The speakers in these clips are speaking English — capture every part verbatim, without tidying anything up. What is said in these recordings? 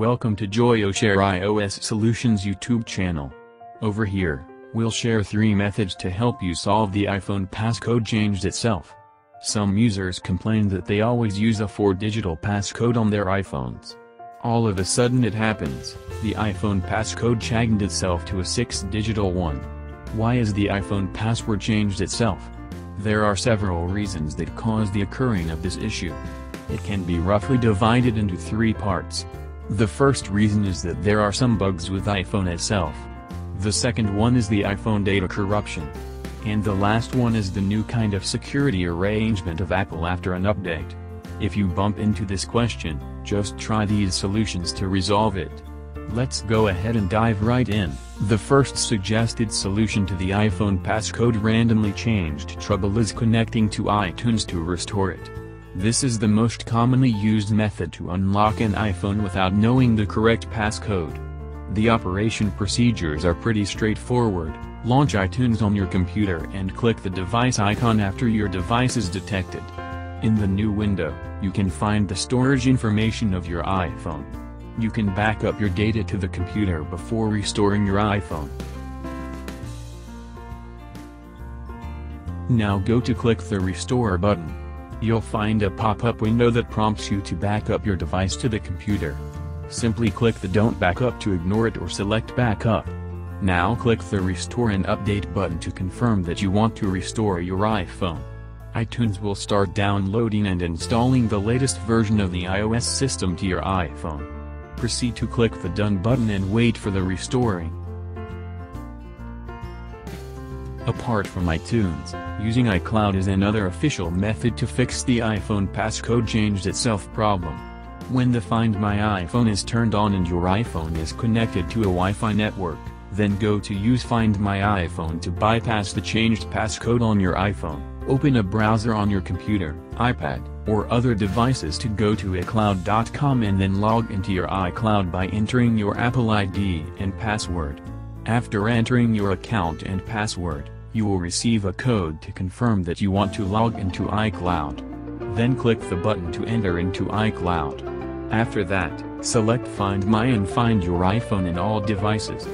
Welcome to JoyoShare iOS Solutions YouTube channel. Over here, we'll share three methods to help you solve the iPhone passcode changed itself. Some users complain that they always use a four-digital passcode on their iPhones. All of a sudden it happens, the iPhone passcode changed itself to a six-digital one. Why is the iPhone password changed itself? There are several reasons that cause the occurring of this issue. It can be roughly divided into three parts. The first reason is that there are some bugs with iPhone itself. The second one is the iPhone data corruption. And the last one is the new kind of security arrangement of Apple after an update. If you bump into this question, just try these solutions to resolve it. Let's go ahead and dive right in. The first suggested solution to the iPhone passcode randomly changed trouble is connecting to iTunes to restore it. This is the most commonly used method to unlock an iPhone without knowing the correct passcode. The operation procedures are pretty straightforward. Launch iTunes on your computer and click the device icon after your device is detected. In the new window, you can find the storage information of your iPhone. You can back up your data to the computer before restoring your iPhone. Now go to click the Restore button. You'll find a pop-up window that prompts you to back up your device to the computer. Simply click the Don't Back Up to ignore it or select Backup. Now click the Restore and Update button to confirm that you want to restore your iPhone. iTunes will start downloading and installing the latest version of the iOS system to your iPhone. Proceed to click the Done button and wait for the restoring. Apart from iTunes, using iCloud is another official method to fix the iPhone passcode changed itself problem. When the Find My iPhone is turned on and your iPhone is connected to a Wi-Fi network, then go to Use Find My iPhone to bypass the changed passcode on your iPhone. Open a browser on your computer, iPad, or other devices to go to iCloud dot com and then log into your iCloud by entering your Apple I D and password. After entering your account and password, you will receive a code to confirm that you want to log into iCloud. Then click the button to enter into iCloud. After that, select Find My and find your iPhone in all devices.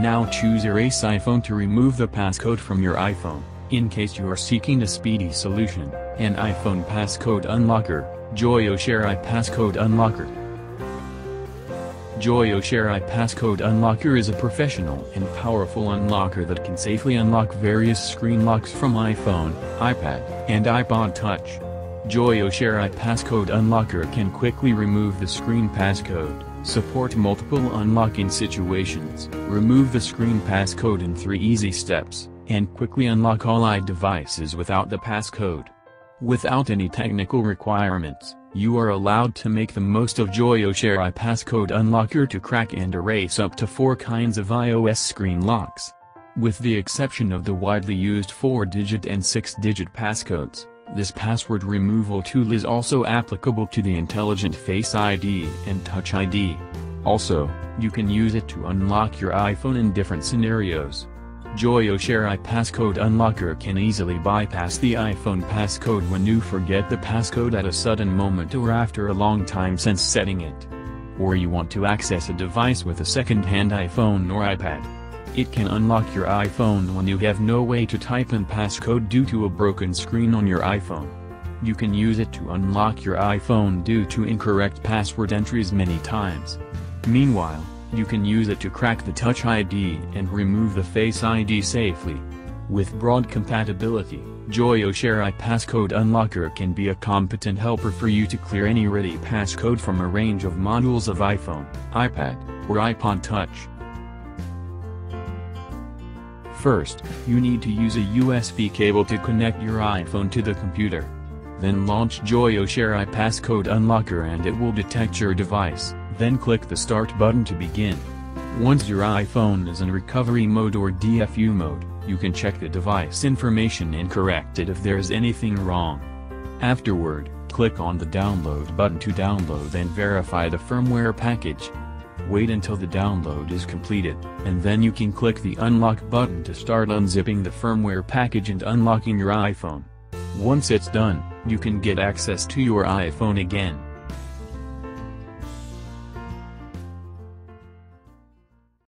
Now choose Erase iPhone to remove the passcode from your iPhone. In case you are seeking a speedy solution, an iPhone passcode unlocker, JoyoShare iPasscode Unlocker. JoyoShare iPasscode Unlocker is a professional and powerful unlocker that can safely unlock various screen locks from iPhone, iPad, and iPod Touch. JoyoShare iPasscode Unlocker can quickly remove the screen passcode, support multiple unlocking situations, remove the screen passcode in three easy steps, and quickly unlock all iDevices without the passcode. Without any technical requirements, you are allowed to make the most of JoyoShare iPasscode Unlocker to crack and erase up to four kinds of iOS screen locks. With the exception of the widely used four-digit and six-digit passcodes, this password removal tool is also applicable to the intelligent Face I D and Touch I D. Also, you can use it to unlock your iPhone in different scenarios. JoyoShare iPasscode Unlocker can easily bypass the iPhone passcode when you forget the passcode at a sudden moment or after a long time since setting it. Or you want to access a device with a second-hand iPhone or iPad. It can unlock your iPhone when you have no way to type in passcode due to a broken screen on your iPhone. You can use it to unlock your iPhone due to incorrect password entries many times. Meanwhile, you can use it to crack the Touch I D and remove the Face I D safely. With broad compatibility, JoyoShare iPasscode Unlocker can be a competent helper for you to clear any ready passcode from a range of models of iPhone, iPad, or iPod Touch. First, you need to use a U S B cable to connect your iPhone to the computer. Then launch JoyoShare iPasscode Unlocker and it will detect your device, then click the Start button to begin. Once your iPhone is in recovery mode or D F U mode, you can check the device information and correct it if there is anything wrong. Afterward, click on the Download button to download and verify the firmware package. wait until the download is completed, and then you can click the unlock button to start unzipping the firmware package and unlocking your iPhone. Once it's done, you can get access to your iPhone again.